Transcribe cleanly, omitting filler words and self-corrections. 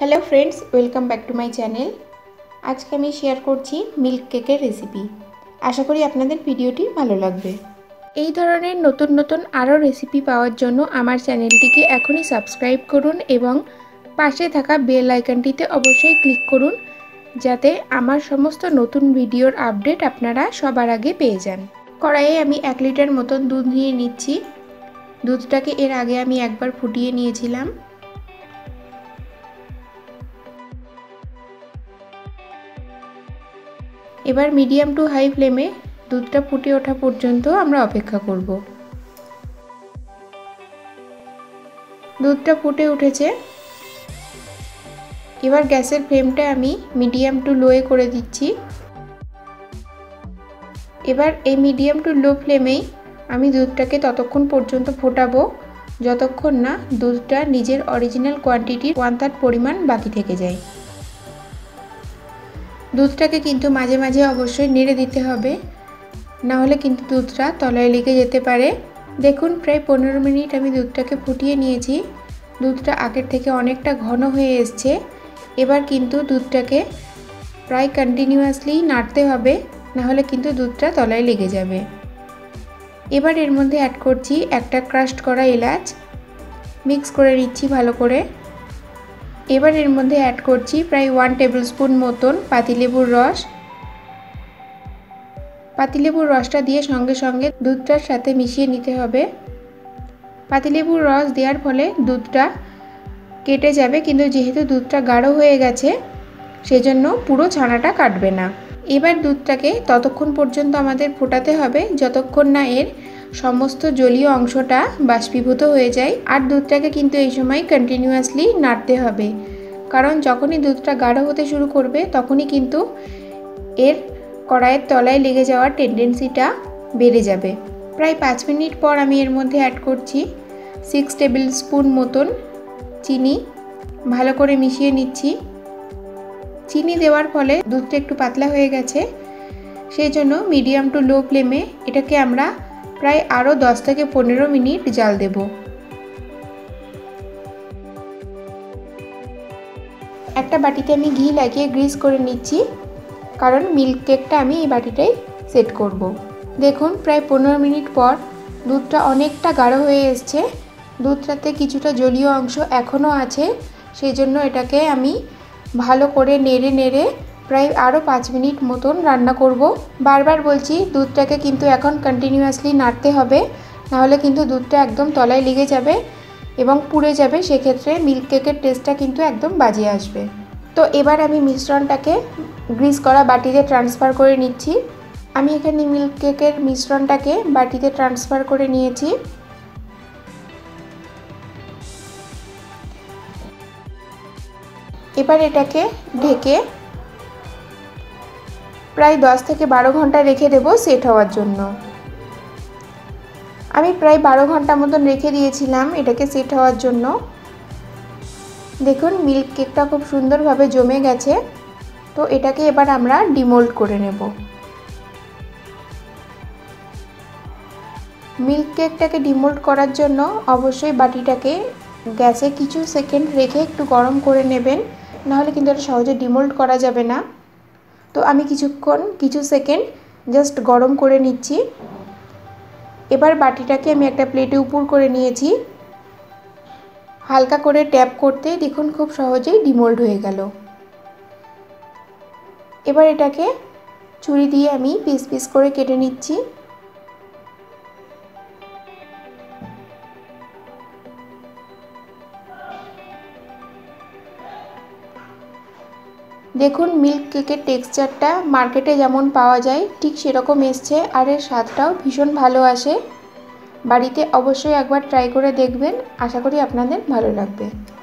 Hello friends, welcome back to my channel. आज के share करছি মিল্ক কেকের রেসিপি। आशा करी আপনাদের ভিডিওটি ভালো লাগবে। এই ধরনের নতুন নতুন আরো রেসিপি পাওয়ার জন্য আমার চ্যানেলটিকে এখনই সাবস্ক্রাইব করুন এবং পাশে থাকা বেল আইকনটিতে অবশ্যই ক্লিক করুন যাতে আমার সমস্ত নতুন ভিডিওর আপডেট আপনারা সবার আগে পেয়ে যান। কড়াইয়ে আমি 1 লিটার মতন দুধ নিয়ে নিচ্ছি। দুধটাকে এর আগে আমি একবার ফুটিয়ে নিয়েছিলাম। এবার মিডিয়াম টু হাই ফ্লেমে দুধটা ফুটে ওঠা পর্যন্ত আমরা অপেক্ষা করব। দুধটা ফুটে উঠেছে। এবার গ্যাসের ফ্লেমটা আমি মিডিয়াম টু লোয়ে করে দিচ্ছি। এবার এই মিডিয়াম টু লো ফ্লেমেই আমি দুধটাকে ততক্ষণ পর্যন্ত ফোটাবো যতক্ষণ না দুধটা নিজের অরিজিনাল কোয়ান্টিটির 1/3 পরিমাণ বাকি থেকে যায়। দুধটাকে কিন্তু মাঝে মাঝে অবশ্যই নেড়ে দিতে হবে, না হলে কিন্তু দুধটা তলায় লেগে যেতে পারে। দেখুন প্রায় 15 মিনিট আমি দুধটাকে ফুটিয়ে নিয়েছি। দুধটা আগের থেকে অনেকটা ঘন হয়ে এসছে। এবার কিন্তু দুধটাকে প্রায় কন্টিনিউয়াসলি নাড়তে হবে, না হলে কিন্তু দুধটা তলায় লেগে যাবে। এবার এর মধ্যে অ্যাড করছি একটা ক্রাশড করা এলাচ, মিক্স করে নিচ্ছি ভালো করে। এবার এর মধ্যে অ্যাড করছি প্রায় 1 টেবিলস্পুন মতন পাতিলেবুর রস। পাতিলেবুর রসটা দিয়ে সঙ্গে সঙ্গে দুধটার সাথে মিশিয়ে নিতে হবে। পাতিলেবুর রস দেওয়ার ফলে দুধটা কেটে যাবে, কিন্তু যেহেতু দুধটা গাঢ় হয়ে গেছে সেজন্য পুরো ছানাটা কাটবে না। এবার দুধটাকে ততক্ষণ পর্যন্ত আমাদের ফোটাতে হবে যতক্ষণ না এর সমস্ত জলীয় অংশটা বাষ্পীভূত হয়ে যায়। আর দুধটাকে কিন্তু এই সময় কন্টিনিউয়াসলি নাড়তে হবে, কারণ যখনই দুধটা গাঢ় হতে শুরু করবে তখনই কিন্তু এর কড়াইয়ের তলায় লেগে যাওয়ার টেন্ডেন্সিটা বেড়ে যাবে। প্রায় 5 মিনিট পর আমি এর মধ্যে অ্যাড করছি 6 টেবিল স্পুন মতন চিনি, ভালো করে মিশিয়ে নিচ্ছি। চিনি দেওয়ার ফলে দুধটা একটু পাতলা হয়ে গেছে, সেই জন্য মিডিয়াম টু লো ফ্লেমে এটাকে আমরা প্রায় আরও 10 থেকে 15 মিনিট জাল দেব। একটা বাটিতে আমি ঘি লাগিয়ে গ্রিস করে নিচ্ছি, কারণ মিল্ক কেকটা আমি এই বাটিটাই সেট করব। দেখুন প্রায় 15 মিনিট পর দুধটা অনেকটা গাঢ় হয়ে এসছে। দুধটাতে কিছুটা জলীয় অংশ এখনও আছে, সেই জন্য এটাকে আমি ভালো করে নেড়ে নেড়ে প্রায় আরও 5 মিনিট মতন রান্না করব। বারবার বলছি দুধটাকে কিন্তু এখন কন্টিনিউয়াসলি নাড়তে হবে, নাহলে কিন্তু দুধটা একদম তলায় লেগে যাবে এবং পুড়ে যাবে। সেক্ষেত্রে মিল্ক কেকের টেস্টটা কিন্তু একদম বাজে আসবে। তো এবার আমি মিশ্রণটাকে গ্রিস করা বাটিতে ট্রান্সফার করে নিচ্ছি। আমি এখানে মিল্ক কেকের মিশ্রণটাকে বাটিতে ট্রান্সফার করে নিয়েছি। এবার এটাকে ঢেকে প্রায় 10 থেকে 12 ঘন্টা রেখে দেব সেট হওয়ার জন্য। আমি প্রায় 12 ঘন্টা মতন রেখে দিয়েছিলাম এটাকে সেট হওয়ার জন্য। দেখুন মিল্ক কেকটা খুব সুন্দরভাবে জমে গেছে। তো এটাকে এবার আমরা ডিমোল্ড করে নেব। মিল্ক কেকটাকে ডিমোল্ড করার জন্য অবশ্যই বাটিটাকে গ্যাসে কিছু সেকেন্ড রেখে একটু গরম করে নেবেন, নাহলে কিন্তু এটা সহজে ডিমোল্ড করা যাবে না। তো আমি কিছু সেকেন্ড জাস্ট গরম করে নিচ্ছি। এবার বাটিটাকে আমি একটা প্লেটে উপর করে নিয়েছি। হালকা করে ট্যাপ করতে দেখুন খুব সহজেই ডিমোল্ড হয়ে গেল। এবার এটাকে ছুরি দিয়ে আমি পিস পিস করে কেটে নিচ্ছি। দেখুন মিল্ক কেকের টেক্সচারটা মার্কেটে যেমন পাওয়া যায় ঠিক সেরকম এসছে, আর এর স্বাদটাও ভীষণ ভালো আসে। বাড়িতে অবশ্যই একবার ট্রাই করে দেখবেন, আশা করি আপনাদের ভালো লাগবে।